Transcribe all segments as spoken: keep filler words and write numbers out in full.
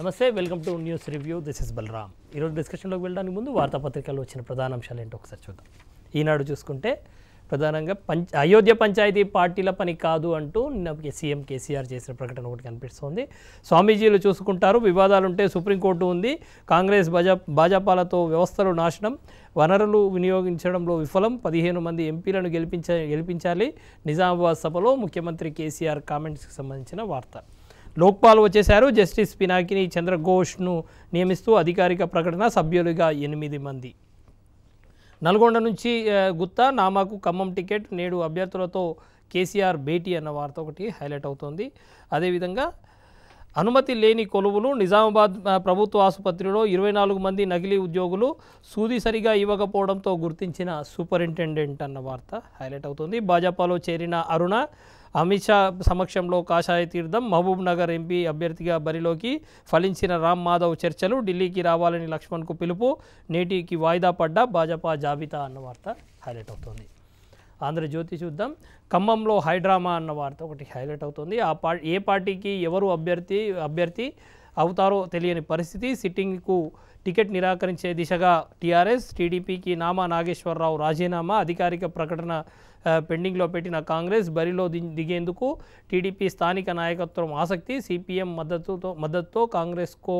నమస్తే, welcome to news review. This is Balaram. ఈరోజు డిస్కషన్లోకి వెళ్ళడానికి ముందు వార్తాపత్రికల్లో వచ్చిన ప్రధాన అంశాలు ఏంటో ఒకసారి చూద్దాం. ఈనాడు చూసుకుంటే ప్రధానంగా పంచ అయోధ్య పంచాయతీ పార్టీల పని కాదు అంటూ నిన్న సీఎం కేసీఆర్ చేసిన ప్రకటన ఒకటి కనిపిస్తుంది. స్వామీజీలు చూసుకుంటారు, వివాదాలుంటే సుప్రీంకోర్టు ఉంది, కాంగ్రెస్ బజా భాజపాలతో వ్యవస్థలు నాశనం, వనరులు వినియోగించడంలో విఫలం, పదిహేను మంది ఎంపీలను గెలిపించ గెలిపించాలి నిజామాబాద్ సభలో ముఖ్యమంత్రి కేసీఆర్ కామెంట్స్కి సంబంధించిన వార్త. లోక్పాల్ వచ్చేశారు, జస్టిస్ పినాకిని చంద్రఘోష్ను నియమిస్తూ అధికారిక ప్రకటన, సభ్యులుగా ఎనిమిది మంది. నల్గొండ నుంచి గుత్తా, నామాకు ఖమ్మం టికెట్, నేడు అభ్యర్థులతో కేసీఆర్ భేటీ అన్న వార్త ఒకటి హైలైట్ అవుతోంది. అదేవిధంగా అనుమతి లేని కొలువులు, నిజామాబాద్ ప్రభుత్వ ఆసుపత్రిలో ఇరవై నాలుగు మంది నకిలీ ఉద్యోగులు సూది సరిగా ఇవ్వకపోవడంతో గుర్తించిన సూపరింటెండెంట్ అన్న వార్త హైలైట్ అవుతుంది. భాజపాలో చేరిన అరుణ, అమిత్ షా సమక్షంలో కాషాయ తీర్థం, మహబూబ్ నగర్ ఎంపీ అభ్యర్థిగా బరిలోకి ఫలించిన రామ్ మాధవ్ చర్చలు, ఢిల్లీకి రావాలని లక్ష్మణ్కు పిలుపు, నేటికి వాయిదా పడ్డ భాజపా జాబితా అన్న వార్త హైలైట్ అవుతుంది. ఆంధ్రజ్యోతి చూద్దాం. ఖమ్మంలో హైడ్రామా అన్న వార్త ఒకటి హైలైట్ అవుతుంది. ఆ పా ఏ పార్టీకి ఎవరు అభ్యర్థి అభ్యర్థి అవుతారో తెలియని పరిస్థితి, సిట్టింగ్కు టికెట్ నిరాకరించే దిశగా టీఆర్ఎస్, టీడీపీకి నామా నాగేశ్వరరావు రాజీనామా, అధికారిక ప్రకటన పెండింగ్లో పెట్టిన కాంగ్రెస్ బరిలో దిగేందుకు టీడీపీ స్థానిక నాయకత్వం ఆసక్తి, సిపిఎం మద్దతుతో మద్దతుతో కాంగ్రెస్కు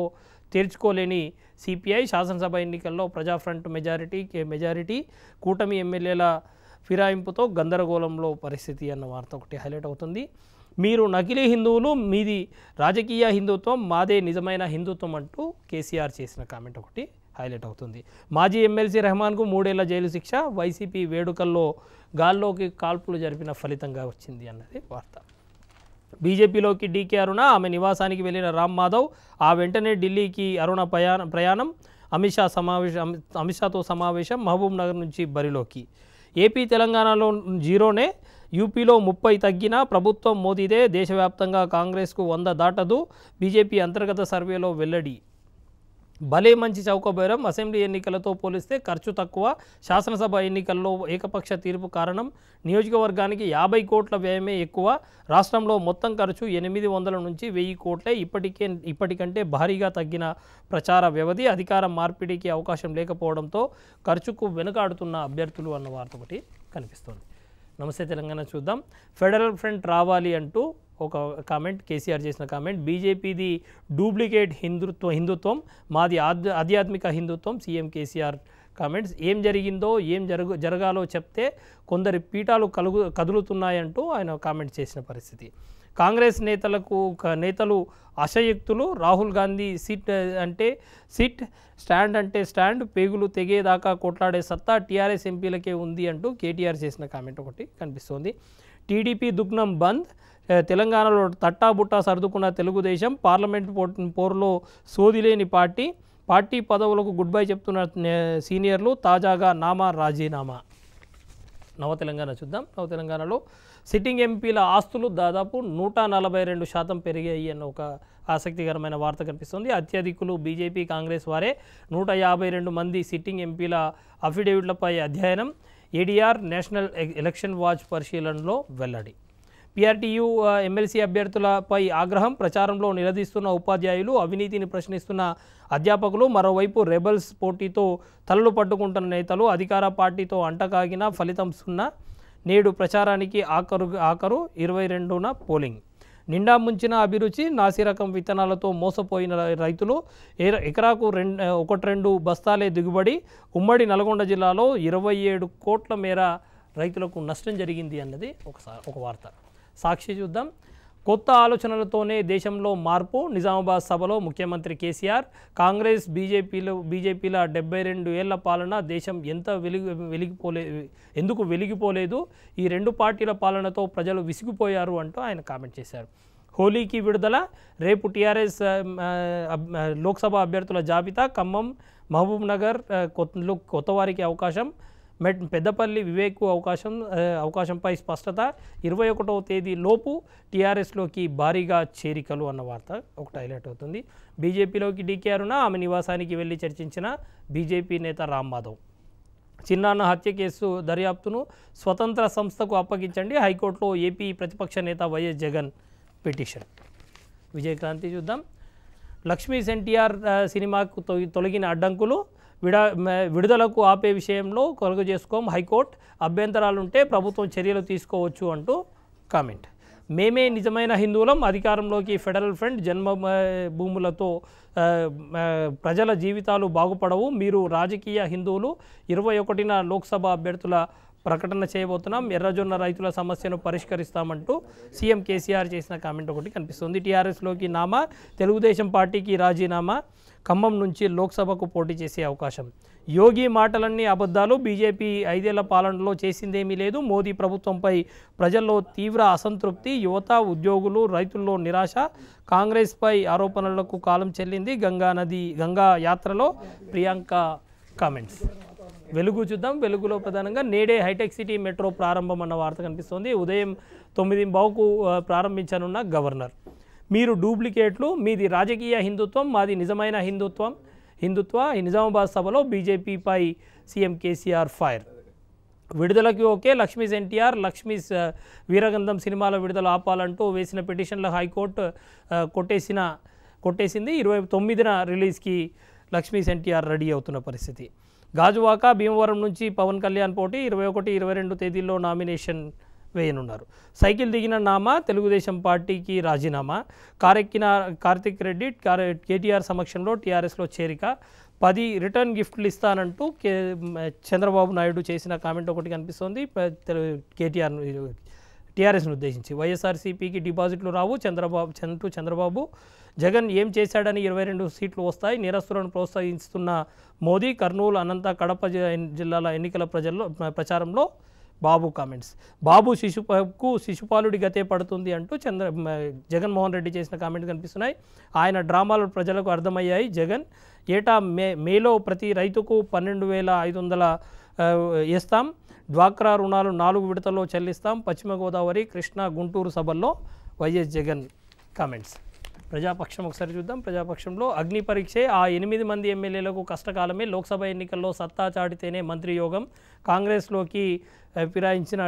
తీర్చుకోలేని సిపిఐ, శాసనసభ ఎన్నికల్లో ప్రజాఫ్రంట్ మెజారిటీ మెజారిటీ కూటమి ఎమ్మెల్యేల ఫిరాయింపుతో గందరగోళంలో పరిస్థితి అన్న వార్త ఒకటి హైలైట్ అవుతుంది. మీరు నకిలీ హిందువులు, మీది రాజకీయ హిందుత్వం, మాదే నిజమైన హిందుత్వం అంటూ కేసీఆర్ చేసిన కామెంట్ ఒకటి హైలైట్ అవుతుంది. మాజీ ఎమ్మెల్సీ రెహమాన్కు మూడేళ్ల జైలు శిక్ష, వైసీపీ వేడుకల్లో గాల్లోకి కాల్పులు జరిపిన ఫలితంగా వచ్చింది అన్నది వార్త. బీజేపీలోకి డీకే అరుణ, ఆమె నివాసానికి వెళ్ళిన రామ్ మాధవ్, ఆ వెంటనే ఢిల్లీకి అరుణ ప్రయాణం, అమిత్ షా సమావేశం అమిత్ షాతో సమావేశం, మహబూబ్ నగర్ నుంచి బరిలోకి. ఏపీ తెలంగాణలో జీరోనే, యూపీలో ముప్పై తగ్గినా ప్రభుత్వం మోదీదే, దేశవ్యాప్తంగా కాంగ్రెస్కు వంద దాటదు, బీజేపీ అంతర్గత సర్వేలో వెల్లడి. భలే మంచి చౌకబేరం, అసెంబ్లీ ఎన్నికలతో పోలిస్తే ఖర్చు తక్కువ, శాసనసభ ఎన్నికల్లో ఏకపక్ష తీర్పు కారణం, నియోజకవర్గానికి యాభై కోట్ల వ్యయమే ఎక్కువ, రాష్ట్రంలో మొత్తం ఖర్చు ఎనిమిది వందల నుంచి వెయ్యి కోట్లే, ఇప్పటికే ఇప్పటికంటే భారీగా తగ్గిన ప్రచార వ్యవధి, అధికారం మార్పిడికి అవకాశం లేకపోవడంతో ఖర్చుకు వెనుకాడుతున్న అభ్యర్థులు అన్న వార్త ఒకటి కనిపిస్తోంది. నమస్తే తెలంగాణ చూద్దాం. ఫెడరల్ ఫ్రంట్ రావాలి అంటూ ఒక కామెంట్ కేసీఆర్ చేసిన కామెంట్. బీజేపీది డూప్లికేట్ హిందుత్వ హిందుత్వం మాది ఆధ్యాత్మిక హిందుత్వం, సీఎం కేసీఆర్ కామెంట్స్. ఏం జరిగిందో ఏం జరుగు జరగాలో చెప్తే కొందరి పీఠాలు కలుగు కదులుతున్నాయంటూ ఆయన కామెంట్ చేసిన పరిస్థితి. కాంగ్రెస్ నేతలకు నేతలు అశయక్తులు, రాహుల్ గాంధీ సిట్ అంటే సిట్, స్టాండ్ అంటే స్టాండ్, పేగులు తెగేదాకా కొట్లాడే సత్తా టీఆర్ఎస్ ఎంపీలకే ఉంది అంటూ కేటీఆర్ చేసిన కామెంట్ ఒకటి కనిపిస్తోంది. టీడీపీ దుగ్నం బంద్, తెలంగాణలో తట్టాబుట్టా సర్దుకున్న తెలుగుదేశం, పార్లమెంట్ పోరులో సోదిలేని పార్టీ, పార్టీ పదవులకు గుడ్ బై చెప్తున్న సీనియర్లు, తాజాగా నామా రాజీనామా. నవ తెలంగాణ చూద్దాం. నవ తెలంగాణలో సిట్టింగ్ ఎంపీల ఆస్తులు దాదాపు నూట నలభై రెండు శాతం పెరిగాయి అన్న ఒక ఆసక్తికరమైన వార్త కనిపిస్తుంది. అత్యధికులు బీజేపీ, కాంగ్రెస్ వారే, నూట యాభై రెండు మంది సిట్టింగ్ ఎంపీల అఫిడవిట్లపై అధ్యయనం, ఏడీఆర్ నేషనల్ ఎలక్షన్ వాచ్ పరిశీలనలో వెల్లడి. పీఆర్టీయూ ఎమ్మెల్సీ అభ్యర్థులపై ఆగ్రహం, ప్రచారంలో నిలదీస్తున్న ఉపాధ్యాయులు, అవినీతిని ప్రశ్నిస్తున్న అధ్యాపకులు, మరోవైపు రెబల్స్ పోటీతో తలలు పట్టుకుంటున్న నేతలు, అధికార పార్టీతో అంటకాగిన ఫలితం సున్నా, నేడు ప్రచారానికి ఆఖరు ఆఖరు ఇరవై రెండున పోలింగ్, నిండా ముంచిన అభిరుచి, నాసిరకం విత్తనాలతో మోసపోయిన రైతులు, ఎకరాకు రెండు ఒకటి రెండు బస్తాలే దిగుబడి, ఉమ్మడి నల్గొండ జిల్లాలో ఇరవై ఏడు కోట్ల మేర రైతులకు నష్టం జరిగింది అన్నది ఒకసారి ఒక వార్త. సాక్షి చూద్దాం. కొత్త ఆలోచనలతోనే దేశంలో మార్పు, నిజామాబాద్ సభలో ముఖ్యమంత్రి కేసీఆర్, కాంగ్రెస్ బీజేపీలో బీజేపీల డెబ్బై రెండు ఏళ్ల పాలన దేశం ఎంత వెలిగి వెలిగిపోలే ఎందుకు వెలిగిపోలేదు, ఈ రెండు పార్టీల పాలనతో ప్రజలు విసిగిపోయారు అంటూ ఆయన కామెంట్ చేశారు. హోలీకి విడుదల, రేపు టీఆర్ఎస్ లోక్సభ అభ్యర్థుల జాబితా, ఖమ్మం, మహబూబ్ నగర్ కొత్తవారికి అవకాశం, మెట్ పెద్దపల్లి వివేక్ అవకాశం అవకాశంపై స్పష్టత, ఇరవై ఒకటవ తేదీ లోపు టీఆర్ఎస్లోకి భారీగా చేరికలు అన్న వార్త ఒకటి హైలైట్ అవుతుంది. బీజేపీలోకి డీకే అరుణ, ఆమె నివాసానికి వెళ్ళి చర్చించిన బీజేపీ నేత రామ్ మాధవ్. చిన్నాన్న హత్య కేసు దర్యాప్తును స్వతంత్ర సంస్థకు అప్పగించండి, హైకోర్టులో ఏపీ ప్రతిపక్ష నేత వైఎస్ జగన్ పిటిషన్. విజయక్రాంతి చూద్దాం. లక్ష్మీస్ ఎన్టీఆర్ సినిమాకు తొలగిన అడ్డంకులు విడ విడుదలకు ఆపే విషయంలో కొలుగు చేసుకోం, హైకోర్టు అభ్యంతరాలుంటే ప్రభుత్వం చర్యలు తీసుకోవచ్చు అంటూ కామెంట్. మేమే నిజమైన హిందువులం, అధికారంలోకి ఫెడరల్ ఫ్రంట్, జన్మ భూములతో ప్రజల జీవితాలు బాగుపడవు, మీరు రాజకీయ హిందువులు. ఇరవై ఒకటిన లోక్సభ అభ్యర్థుల ప్రకటన చేయబోతున్నాం, ఎర్రజొన్న రైతుల సమస్యను పరిష్కరిస్తామంటూ సీఎం కేసీఆర్ చేసిన కామెంట్ ఒకటి కనిపిస్తుంది. టీఆర్ఎస్లోకి నామా, తెలుగుదేశం పార్టీకి రాజీనామా, ఖమ్మం నుంచి లోక్సభకు పోటీ చేసే అవకాశం. యోగి మాటలన్నీ అబద్ధాలు, బీజేపీ ఐదేళ్ల పాలనలో చేసిందేమీ లేదు, మోదీ ప్రభుత్వంపై ప్రజల్లో తీవ్ర అసంతృప్తి, యువత, ఉద్యోగులు, రైతుల్లో నిరాశ, కాంగ్రెస్పై ఆరోపణలకు కాలం చెల్లింది, గంగా నది గంగా యాత్రలో ప్రియాంక కామెంట్స్. వెలుగు చూద్దాం. వెలుగులో ప్రధానంగా నేడే హైటెక్ సిటీ మెట్రో ప్రారంభం అన్న వార్త కనిపిస్తోంది. ఉదయం తొమ్మిది బావుకు ప్రారంభించనున్న గవర్నర్, మీరు డూప్లికేట్లు, మీది రాజకీయ హిందుత్వం, మాది నిజమైన హిందుత్వం హిందుత్వ నిజామాబాద్ సభలో బీజేపీపై సీఎం కేసీఆర్ ఫైర్. విడుదలకి ఓకే, లక్ష్మీస్ ఎన్టీఆర్, లక్ష్మీస్ వీరగంధం సినిమాల విడుదల ఆపాలంటూ వేసిన పిటిషన్ల హైకోర్టు కొట్టేసిన కొట్టేసింది. ఇరవై తొమ్మిదిన రిలీజ్కి లక్ష్మీస్ ఎన్టీఆర్ రెడీ అవుతున్న పరిస్థితి. గాజువాక, భీమవరం నుంచి పవన్ కళ్యాణ్ పోటీ, ఇరవై ఒకటి ఇరవై రెండు తేదీల్లో నామినేషన్ వేయనున్నారు. సైకిల్ దిగిన నామా, తెలుగుదేశం పార్టీకి రాజీనామా, కారెక్కిన కార్తిక్ రెడ్డి కేటీఆర్ సమక్షంలో టీఆర్ఎస్లో చేరిక, పది రిటర్న్ గిఫ్ట్లు ఇస్తానంటూ కే చంద్రబాబు నాయుడు చేసిన కామెంట్ ఒకటి కనిపిస్తోంది. కేటీఆర్ టీఆర్ఎస్ను ఉద్దేశించి వైఎస్ఆర్సీపీకి డిపాజిట్లు రావు, చంద్రబాబు చంటూ చంద్రబాబు జగన్ ఏం చేశాడని ఇరవై రెండు సీట్లు వస్తాయి, నేరస్తులను ప్రోత్సహిస్తున్న మోదీ, కర్నూలు, అనంత, కడప జిల్లాల ఎన్నికల ప్రజల్లో ప్రచారంలో బాబు కామెంట్స్. బాబు శిశుకు శిశుపాలుడి గతే పడుతుంది అంటూ చంద్ర జగన్మోహన్ రెడ్డి చేసిన కామెంట్స్ కనిపిస్తున్నాయి. ఆయన డ్రామాలు ప్రజలకు అర్థమయ్యాయి. జగన్ ఏటా మే మేలో ప్రతి రైతుకు పన్నెండు వేల ఐదు వందల ఇస్తాం, డ్వాక్రా రుణాలు నాలుగు విడతల్లో చెల్లిస్తాం, పశ్చిమ గోదావరి, కృష్ణా, గుంటూరు సభల్లో వైఎస్ జగన్ కామెంట్స్. ప్రజాపక్షం ఒకసారి చూద్దాం. ప్రజాపక్షంలో అగ్ని పరీక్షే, ఆ ఎనిమిది మంది ఎమ్మెల్యేలకు కష్టకాలమే, లోక్సభ ఎన్నికల్లో సత్తా చాటితేనే మంత్రి యోగం, కాంగ్రెస్లోకి ఫిరాయించిన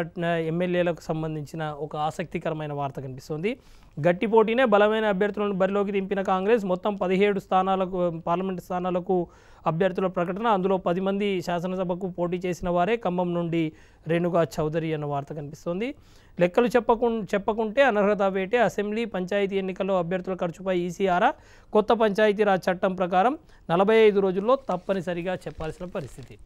ఎమ్మెల్యేలకు సంబంధించిన ఒక ఆసక్తికరమైన వార్త కనిపిస్తుంది. గట్టి పోటీనే, బలమైన అభ్యర్థులను బరిలోకి దింపిన కాంగ్రెస్ మొత్తం పదిహేడు స్థానాలకు పార్లమెంటు స్థానాలకు అభ్యర్థుల ప్రకటన, అందులో పది మంది శాసనసభకు పోటీ చేసిన వారే. ఖమ్మం నుండి రేణుగా చౌదరి అన్న వార్త కనిపిస్తోంది. లెక్కలు చెప్పకు చెప్పకుంటే అనర్హత వేటే, అసెంబ్లీ, పంచాయతీ ఎన్నికల్లో అభ్యర్థుల ఖర్చుపై ఈసీఆర్ఆ, కొత్త పంచాయతీరాజ్ చట్టం ప్రకారం నలభై ఐదు రోజుల్లో తప్పనిసరిగా చెప్పాల్సిన పరిస్థితి.